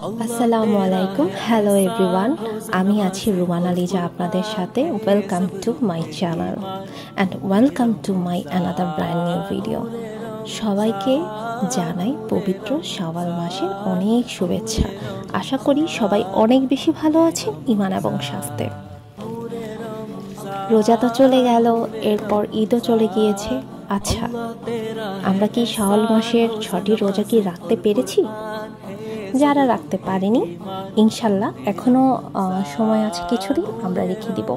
Assalamualaikum. Hello everyone. Ami achi Rumana Lija apnader sathe. Welcome to my channel and welcome to my another brand new video. সবাইকে জানাই পবিত্র শাওয়াল মাসের অনেক শুভেচ্ছা। আশা করি সবাই অনেক বেশি ভালো আছেন ঈমান এবং স্বাস্থ্যে। রোজা তো চলে গেল, এরপর ঈদও চলে গিয়েছে। আচ্ছা, আমরা কি শাওয়াল মাসের ৬টি রোজা কি রাখতে পেরেছি? যারা রাখতে পারেনি ইনশাল্লাহ এখনো সময় আছে, কিছুদিন আমরা রেখে দিব।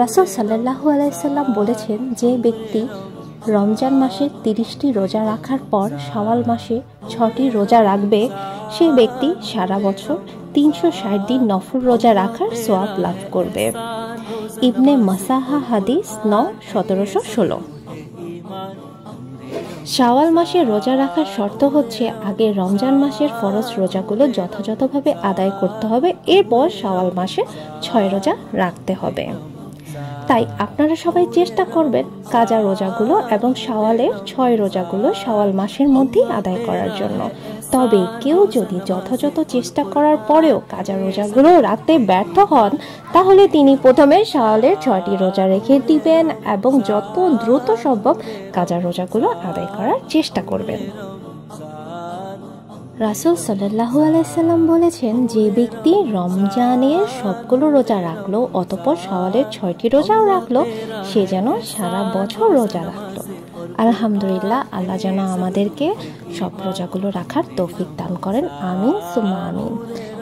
রাসূল সাল্লাল্লাহু আলাইহি সাল্লাম বলেছেন, যে ব্যক্তি রমজান মাসে ৩০টি রোজা রাখার পর শাওয়াল মাসে ৬টি রোজা রাখবে, সে ব্যক্তি সারা বছর ৩৬০ দিন নফল রোজা রাখার সওয়াব লাভ করবে। ইবনে মাসাহা হাদিস ৯/১৭১৬। শাওয়াল মাসে রোজা রাখার শর্ত হচ্ছে আগে রমজান মাসের ফরজ রোজাগুলো যথাযথভাবে আদায় করতে হবে, এরপর শাওয়াল মাসে ৬ রোজা রাখতে হবে। তাই আপনারা সবাই চেষ্টা করবেন কাজা রোজাগুলো এবং শাওয়ালের ৬ রোজাগুলো শাওয়াল মাসের মধ্যেই আদায় করার জন্য। তবে কেউ যদি যথাযথ চেষ্টা করার পরেও কাজা রোজাগুলো রাখতে ব্যর্থ হন, তাহলে তিনি প্রথমে শাওয়ালের ৬টি রোজা রেখে দিবেন এবং যত দ্রুত সম্ভব কাজা রোজাগুলো আদায় করার চেষ্টা করবেন। রাসূল সাল্লাল্লাহু আলাইহি সাল্লাম বলেছেন, যে ব্যক্তি রমজানের সবগুলো রোজা রাখলো অতঃপর শাওয়ালের ৬টি রোজাও রাখলো, সে যেন সারা বছর রোজা রাখলো। আলহামদুলিল্লাহ, আল্লাহ যেন আমাদেরকে সব রোজাগুলো রাখার তৌফিক দান করেন। আমিন সুম্মা আমিন।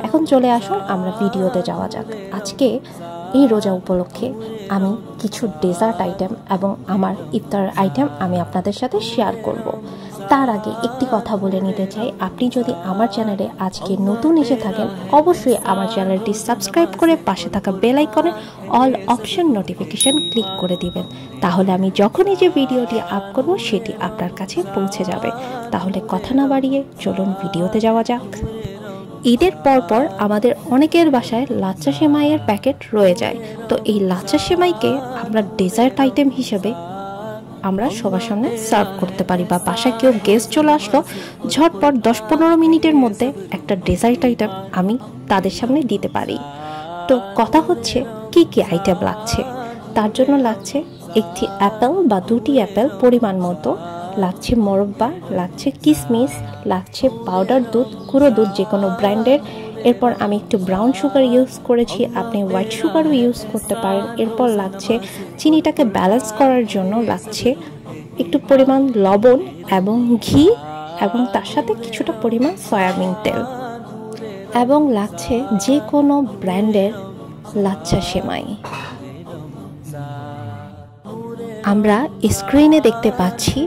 এখন চলে আসুন আমরা ভিডিওতে যাওয়া যাক। আজকে এই রোজা উপলক্ষে আমি কিছু ডেজার্ট আইটেম এবং আমার ইফতার আইটেম আমি আপনাদের সাথে শেয়ার করব। তার আগে একটি কথা বলে নিতে চাই, আপনি যদি আমার চ্যানেলে আজকে নতুন এসে থাকেন, অবশ্যই আমার চ্যানেলটি সাবস্ক্রাইব করে পাশে থাকা বেল আইকনে অল অপশন নোটিফিকেশন ক্লিক করে দিবেন। তাহলে আমি যখনই যে ভিডিওটি আপ করব সেটি আপনার কাছে পৌঁছে যাবে। তাহলে কথা না বাড়িয়ে চলুন ভিডিওতে যাওয়া যাক। ঈদের পরপর আমাদের অনেকের বাসায় লাচ্চা সেমাইয়ের প্যাকেট রয়ে যায়, তো এই লাচ্চা সেমাইকে আমরা ডেজার্ট আইটেম হিসেবে আমরা সবার সামনে সার্ভ করতে পারি, বা বাসায় কেউ গেস্ট চলে আসলো ঝটপট ১০-১৫ মিনিটের মধ্যে একটা ডেজার্ট আইটেম আমি তাদের সামনে দিতে পারি। তো কথা হচ্ছে কি কি আইটেম লাগছে। তার জন্য লাগছে একটি অ্যাপেল বা ২টি অ্যাপেল পরিমাণ মতো, লাগছে মোরব্বা, লাগছে কিশমিশ, লাগছে পাউডার দুধ, গুঁড়ো দুধ যে কোনো ব্র্যান্ডের। এরপর আমি একটু ব্রাউন সুগার ইউজ করেছি, আপনি হোয়াইট সুগারও ইউজ করতে পারেন। এরপর লাগছে চিনিটাকে ব্যালেন্স করার জন্য লাগছে একটু পরিমাণ লবণ এবং ঘি, এবং তার সাথে কিছুটা পরিমাণ সয়াবিন তেল, এবং লাগছে যে কোনো ব্র্যান্ডের লাচ্ছা সেমাই। আমরা স্ক্রিনে দেখতে পাচ্ছি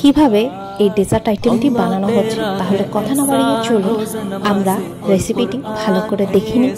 কিভাবে এই ডেজার্ট আইটেমটি বানানো হচ্ছে। তাহলে কথা না বাড়িয়ে চলুন আমরা রেসিপিটি ভালো করে দেখে নিই।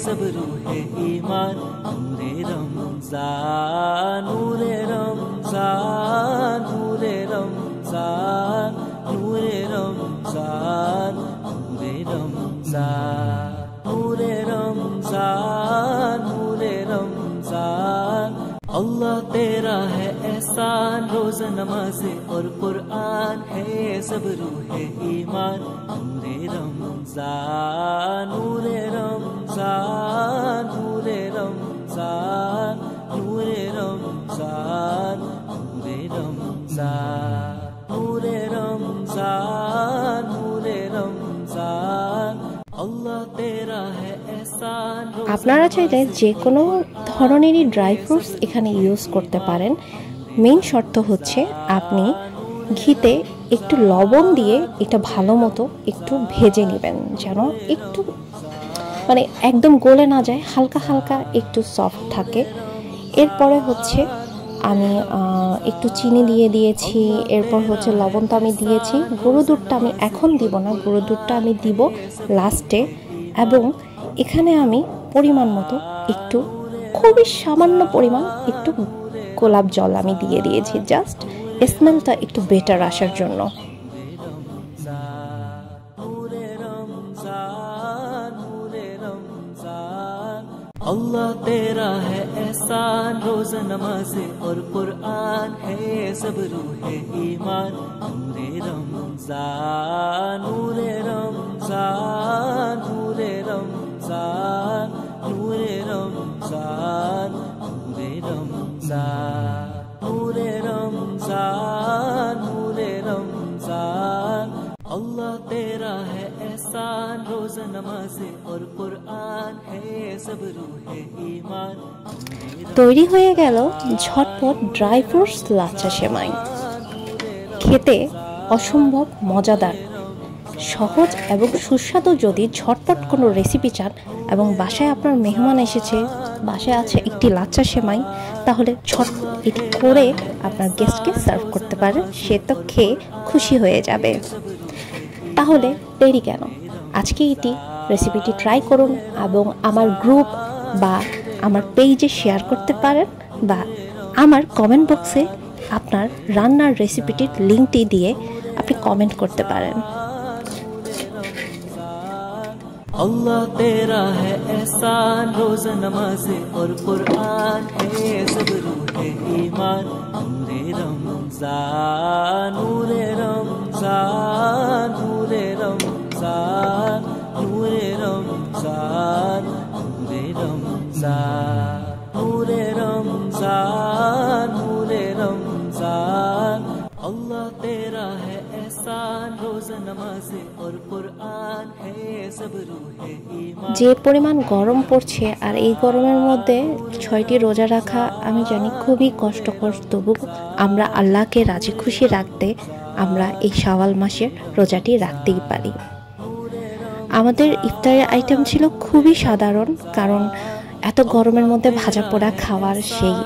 अल्लाह तेरा है एहसान, रोज़ नमाज़े और कुरान है, सब रूह है ईमान, नूरे रमज़ान, नूरे रमज़ान, नूरे रमज़ान, नूरे रमज़ान, नूरे रमज़ान, नूरे रमज़ान, नूरे रमज़ान, अल्लाह तेरा है। আপনারা চাইলে যে কোনো ধরনেরই ড্রাই ফ্রুটস এখানে ইউজ করতে পারেন। মেইন শর্ত হচ্ছে আপনি ঘিতে একটু লবণ দিয়ে এটা ভালো মতো একটু ভেজে নেবেন, যেন একটু মানে একদম গলে না যায়, হালকা হালকা একটু সফট থাকে। এরপরে হচ্ছে আমি একটু চিনি দিয়ে দিয়েছি, এরপর হচ্ছে লবণ তো আমি দিয়েছি, গুঁড়ো দুধটা আমি এখন দিব না, গুঁড়ো দুধটা আমি দিব লাস্টে। এবং এখানে আমি পরিমাণ মতো একটু খুবই সামান্য পরিমাণ একটু গোলাপ জল আমি দিয়ে দিয়েছি, জাস্ট স্মেলটা একটু বেটার আসার জন্য। আল্লাহ তেরা হ্যায় এহসান, রোজ নমাজে ওর কুরআন হ্যায়, সব রূহ হ্যায় ঈমান, নূরে রমজান, নূরে রমজান। रमजान नूरे रमजान नूरे रमजान अल्लाह तेरा है एहसान। रोज़ा नमाज़ें और कुरान है सब रूह है ईमान। तैयारी हो गया झटपट ड्राई फ्रूट्स लाच्छा सेमाई खेते असम्भव मजादार সহজ এবং সুস্বাদু। যদি ঝটপট কোনো রেসিপি চান এবং বাসায় আপনার মেহমান এসেছে, বাসায় আছে একটি লাচ্চা সেমাই, তাহলে ঝটপট এটি করে আপনার গেস্টকে সার্ভ করতে পারেন, সে তো খেয়ে খুশি হয়ে যাবে। তাহলে দেরি কেন, আজকে এটি রেসিপিটি ট্রাই করুন এবং আমার গ্রুপ বা আমার পেজে শেয়ার করতে পারেন বা আমার কমেন্ট বক্সে আপনার রান্নার রেসিপিটির লিঙ্কটি দিয়ে আপনি কমেন্ট করতে পারেন। अल्लाह तेरा है एहसान। रोज़ा नमाज़ें और कुरान है सब रूह है ईमान। नूरे रमज़ान नूरे रमज़ान नूरे रमज़ान नूरे रमज़ान नूरे रमज़ान नूरे रमज़ान अल्लाह तेरा है एहसान। रोज़ा नमाज़ें और कुरान है सब रूह है ईमान। যে পরিমাণ গরম পড়ছে আর এই গরমের মধ্যে ৬টি রোজা রাখা আমি জানি খুবই কষ্টকর, তবু আমরা আল্লাহকে রাজি খুশি রাখতে আমরা এই শাওয়াল মাসের রোজাটি রাখতেই পারি। আমাদের ইফতারের আইটেম ছিল খুবই সাধারণ, কারণ এত গরমের মধ্যে ভাজা পোড়া খাওয়ার সেই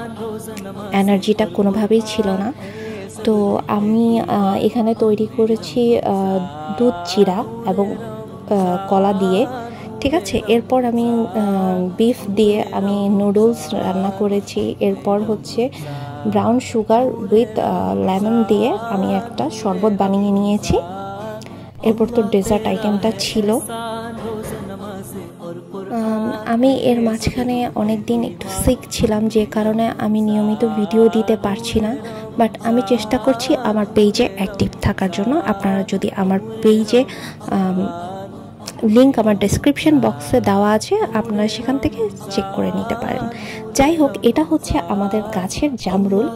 এনার্জিটা কোনোভাবেই ছিল না। তো আমি এখানে তৈরি করেছি দুধ চিরা এবং কলা দিয়ে, ঠিক আছে। এরপর আমি বিফ দিয়ে আমি নুডলস রান্না করেছি। এরপর হচ্ছে ব্রাউন সুগার উইথ লেমন দিয়ে আমি একটা শরবত বানিয়ে নিয়েছি। এরপর তো ডেজার্ট আইটেমটা ছিল। আমি এর মাঝখানে অনেক দিন একটু সিক ছিলাম, যে কারণে আমি নিয়মিত ভিডিও দিতে পারছি না, বাট আমি চেষ্টা করছি আমার পেজে অ্যাক্টিভ থাকার জন্য। আপনারা যদি আমার পেজে লিঙ্ক আমার ডেসক্রিপশন বক্সে দেওয়া আছে, আপনারা সেখান থেকে চেক করে নিতে পারেন। যাই হোক, এটা হচ্ছে আমাদের গাছের জামরুল,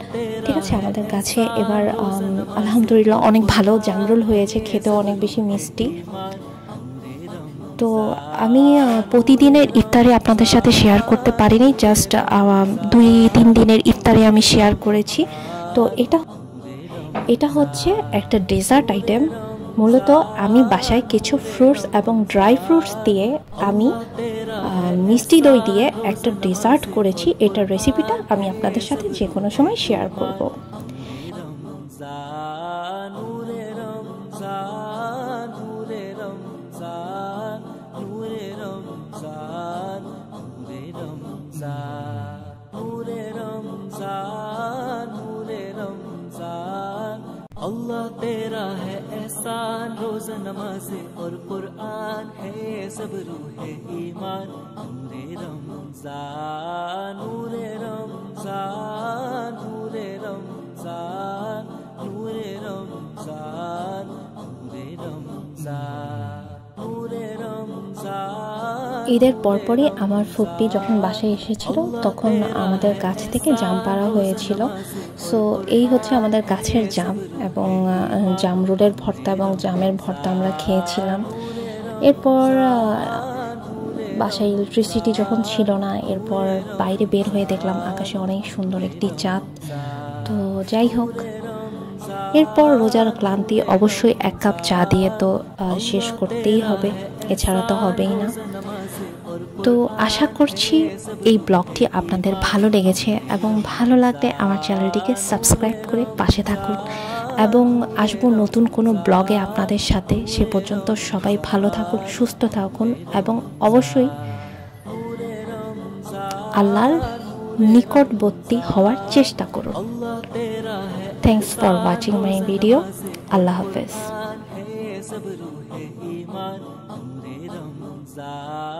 ঠিক আছে। আমাদের গাছে এবার আলহামদুলিল্লাহ অনেক ভালো জামরুল হয়েছে, খেতেও অনেক বেশি মিষ্টি। তো আমি প্রতিদিনের ইফতারে আপনাদের সাথে শেয়ার করতে পারিনি, জাস্ট ২-৩ দিনের ইফতারে আমি শেয়ার করেছি। তো এটা হচ্ছে একটা ডেজার্ট আইটেম। মূলত আমি বাসায় কিছু ফ্রুটস এবং ড্রাই ফ্রুটস দিয়ে আমি মিষ্টি দই দিয়ে একটা ডেজার্ট করেছি। এটার রেসিপিটা আমি আপনাদের সাথে যে কোনো সময় শেয়ার করব। अल्लाह तेरा है एहसान। रोज़ा नमाज़ें और कुरान है सब रूह है ईमान। नूरे रमज़ान नूरे रमज़ान नूरे रमज़ान नूरे रमज़ान नूरे रमज़ान। ঈদের পরপরই আমার ফুপি যখন বাসায় এসেছিল, তখন আমাদের গাছ থেকে জাম পাড়া হয়েছিল। সো এই হচ্ছে আমাদের গাছের জাম, এবং জামরুলের ভর্তা এবং জামের ভর্তা আমরা খেয়েছিলাম। এরপর বাসায় ইলেকট্রিসিটি যখন ছিল না, এরপর বাইরে বের হয়ে দেখলাম আকাশে অনেক সুন্দর একটি চাঁদ। তো যাই হোক, এরপর রোজার ক্লান্তি অবশ্যই এক কাপ চা দিয়ে তো শেষ করতেই হবে, এছাড়া তো হবেই না। তো আশা করছি এই ব্লগটি আপনাদের ভালো লেগেছে, এবং ভালো লাগলে আমার চ্যানেলটিকে সাবস্ক্রাইব করে পাশে থাকুন, এবং আসবো নতুন কোনো ব্লগে আপনাদের সাথে। সে পর্যন্ত সবাই ভালো থাকুন, সুস্থ থাকুন, এবং অবশ্যই আল্লাহর নিকটবর্তী হওয়ার চেষ্টা করুন। Thanks for watching my video. আল্লাহ হাফেজ।